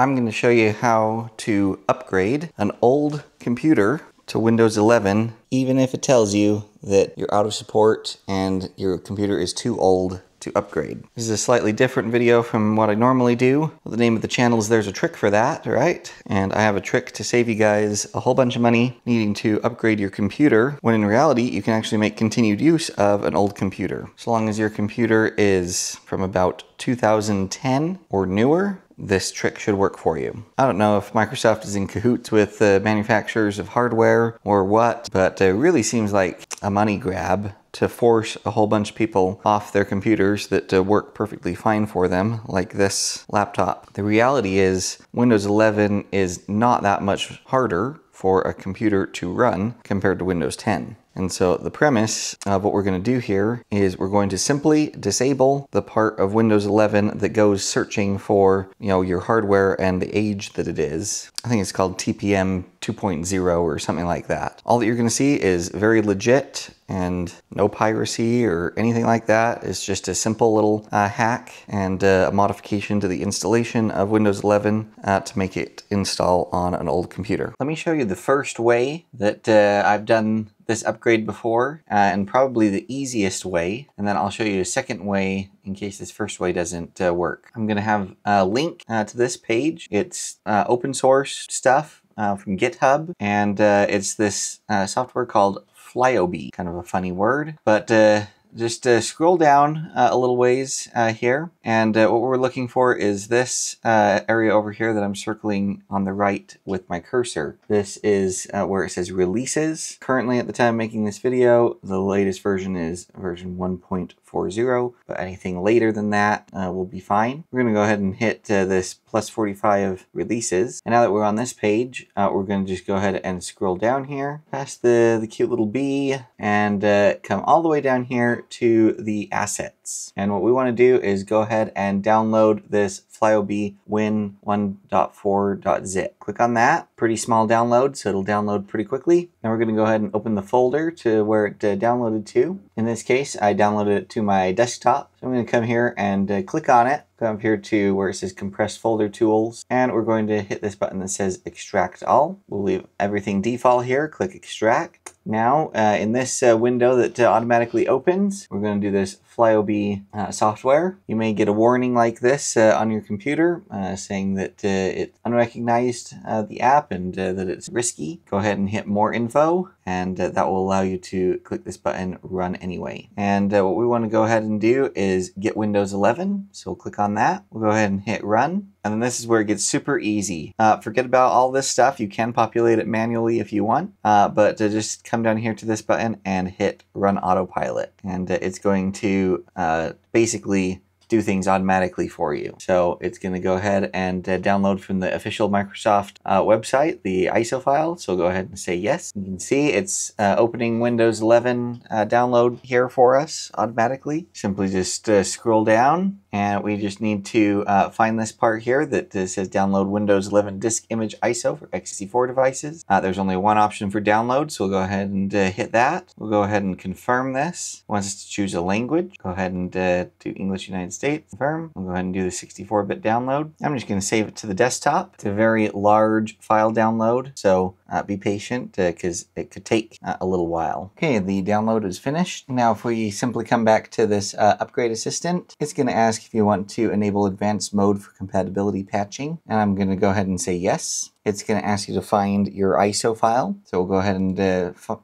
I'm going to show you how to upgrade an old computer to Windows 11, even if it tells you that you're out of support and your computer is too old to upgrade. This is a slightly different video from what I normally do. The name of the channel is There's a Trick for That, right? And I have a trick to save you guys a whole bunch of money needing to upgrade your computer, when in reality, you can actually make continued use of an old computer. So long as your computer is from about 2010 or newer, this trick should work for you. I don't know if Microsoft is in cahoots with the manufacturers of hardware or what, but it really seems like a money grab to force a whole bunch of people off their computers that work perfectly fine for them, like this laptop. The reality is Windows 11 is not that much harder for a computer to run compared to Windows 10. And so the premise of what we're going to do here is we're going to simply disable the part of Windows 11 that goes searching for, you know, your hardware and the age that it is. I think it's called TPM 2.0 or something like that. All that you're going to see is very legit and no piracy or anything like that. It's just a simple little hack and a modification to the installation of Windows 11 to make it install on an old computer. Let me show you the first way that I've done this upgrade before, and probably the easiest way, and then I'll show you a second way in case this first way doesn't work. I'm gonna have a link to this page. It's open source stuff from GitHub, and it's this software called FlyOOBE, kind of a funny word, but just scroll down a little ways here, and what we're looking for is this area over here that I'm circling on the right with my cursor. This is where it says releases. Currently, at the time of making this video, the latest version is version 1.40, but anything later than that will be fine. We're going to go ahead and hit this +45 releases, and now that we're on this page, we're going to just go ahead and scroll down here, past the cute little bee, and come all the way down here to the assets. And what we want to do is go ahead and download this FlyOOBE Win 1.4.zip. Click on that. Pretty small download, so it'll download pretty quickly. Now we're going to go ahead and open the folder to where it downloaded to. In this case, I downloaded it to my desktop. So I'm going to come here and click on it. Come up here to where it says compress folder tools, and we're going to hit this button that says extract all. We'll leave everything default here. Click extract. Now, in this window that automatically opens, we're going to do this FlyOOBE software. You may get a warning like this on your computer saying that it unrecognized the app and that it's risky. Go ahead and hit more info, and that will allow you to click this button, run anyway. And what we want to go ahead and do is get Windows 11. So we'll click on that. We'll go ahead and hit run. And then this is where it gets super easy. Forget about all this stuff. You can populate it manually if you want, but just come down here to this button and hit run autopilot. And it's going to basically do things automatically for you. So it's going to go ahead and download from the official Microsoft website, the ISO file. So go ahead and say yes. You can see it's opening Windows 11 download here for us automatically. Simply just scroll down, and we just need to find this part here that says download Windows 11 disk image ISO for x64 devices. There's only one option for download, so we'll go ahead and hit that. We'll go ahead and confirm this. It wants us to choose a language. Go ahead and do English United States. Confirm. We'll go ahead and do the 64-bit download. I'm just going to save it to the desktop. It's a very large file download, so be patient because it could take a little while. Okay, the download is finished. Now if we simply come back to this upgrade assistant, it's going to ask if you want to enable advanced mode for compatibility patching, and I'm going to go ahead and say yes. It's going to ask you to find your ISO file, so we'll go ahead and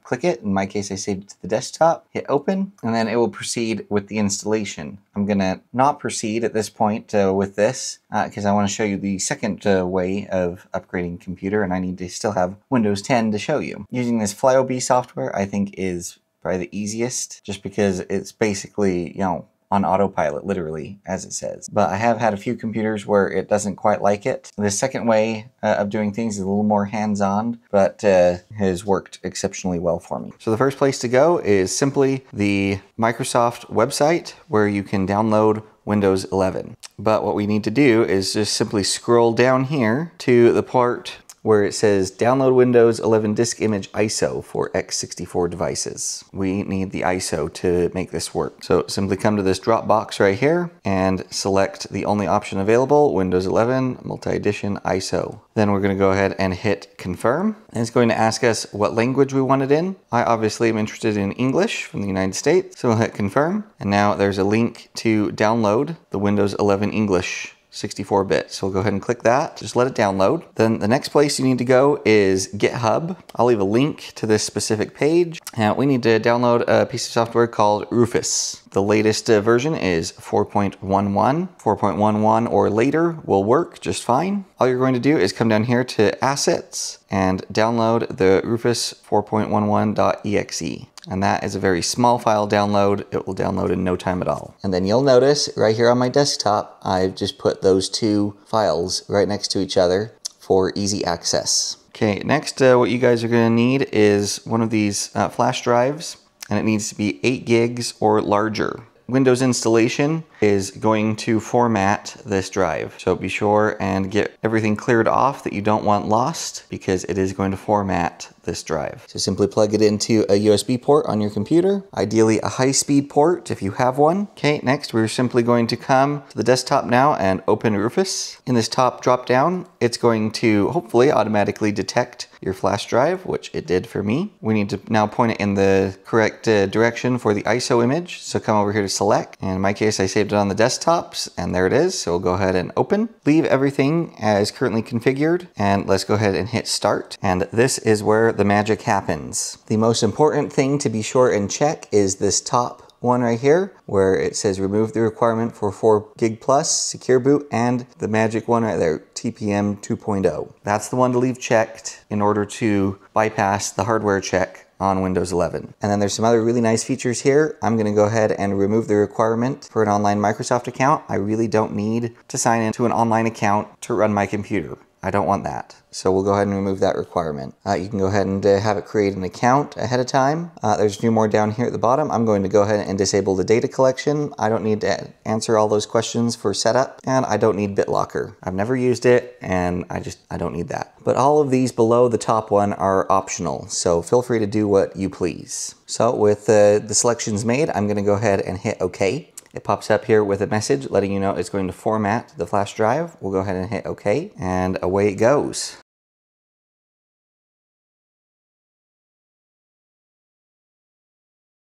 click it. In my case, I saved it to the desktop. Hit open, and then it will proceed with the installation. I'm going to not proceed at this point with this because I want to show you the second way of upgrading computer, and I need to still have Windows 10 to show you. Using this FlyOOBE software, I think, is probably the easiest, just because it's basically, you know, on autopilot, literally, as it says. But I have had a few computers where it doesn't quite like it. The second way of doing things is a little more hands-on, but has worked exceptionally well for me. So the first place to go is simply the Microsoft website, where you can download Windows 11. But what we need to do is just simply scroll down here to the part where it says download Windows 11 disk image ISO for x64 devices. We need the ISO to make this work. So simply come to this drop box right here and select the only option available, Windows 11 multi-edition ISO. Then we're gonna go ahead and hit confirm. And it's going to ask us what language we want it in. I obviously am interested in English from the United States, so we'll hit confirm. And now there's a link to download the Windows 11 English 64-bit. So we'll go ahead and click that. Just let it download. Then the next place you need to go is GitHub. I'll leave a link to this specific page. Now we need to download a piece of software called Rufus. The latest version is 4.11. 4.11 or later will work just fine. All you're going to do is come down here to Assets and download the Rufus 4.11.exe. And that is a very small file download. It will download in no time at all. And then you'll notice right here on my desktop, I've just put those two files right next to each other for easy access. Okay, next what you guys are gonna need is one of these flash drives, and it needs to be 8 gigs or larger. Windows installation is going to format this drive. So be sure and get everything cleared off that you don't want lost, because it is going to format this drive. So simply plug it into a USB port on your computer, ideally a high-speed port if you have one. Okay, next we're simply going to come to the desktop now and open Rufus. In this top drop-down, it's going to hopefully automatically detect your flash drive, which it did for me. We need to now point it in the correct direction for the ISO image. So come over here to select. And in my case, I saved it on the desktops, and there it is. So we'll go ahead and open. Leave everything as currently configured, and let's go ahead and hit start. And this is where the magic happens. The most important thing to be sure and check is this top one right here, where it says remove the requirement for 4 gig plus, secure boot, and the magic one right there, TPM 2.0. That's the one to leave checked in order to bypass the hardware check on Windows 11. And then there's some other really nice features here. I'm gonna go ahead and remove the requirement for an online Microsoft account. I really don't need to sign into an online account to run my computer. I don't want that. So we'll go ahead and remove that requirement. You can go ahead and have it create an account ahead of time. There's a few more down here at the bottom. I'm going to go ahead and disable the data collection. I don't need to answer all those questions for setup, and I don't need BitLocker. I've never used it, and I don't need that. But all of these below the top one are optional, so feel free to do what you please. So with the selections made, I'm gonna go ahead and hit OK. It pops up here with a message letting you know it's going to format the flash drive. We'll go ahead and hit OK, and away it goes.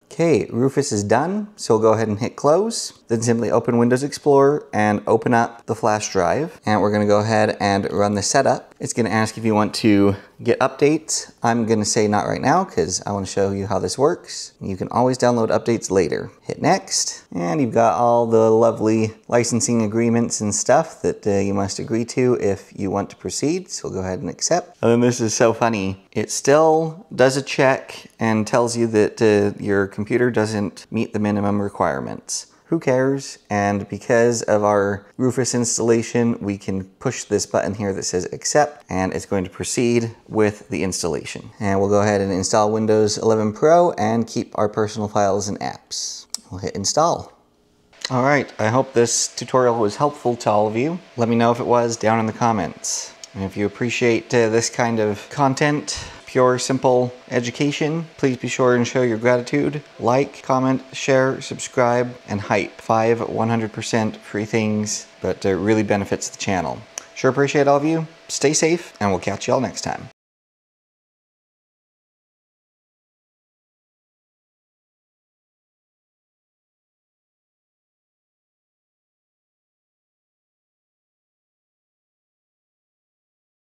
Okay, Rufus is done, so we'll go ahead and hit close. Then simply open Windows Explorer and open up the flash drive. And we're gonna go ahead and run the setup. It's gonna ask if you want to get updates. I'm gonna say not right now, because I wanna show you how this works. You can always download updates later. Hit next, and you've got all the lovely licensing agreements and stuff that you must agree to if you want to proceed. So we'll go ahead and accept. And then this is so funny. It still does a check and tells you that your computer doesn't meet the minimum requirements. Who cares? And because of our Rufus installation, we can push this button here that says accept, and it's going to proceed with the installation. And we'll go ahead and install Windows 11 Pro and keep our personal files and apps. We'll hit install. All right, I hope this tutorial was helpful to all of you. Let me know if it was down in the comments. And if you appreciate this kind of content, pure, simple education, please be sure and show your gratitude. Like, comment, share, subscribe, and hype. 5 100% free things, but it really benefits the channel. Sure appreciate all of you. Stay safe, and we'll catch y'all next time.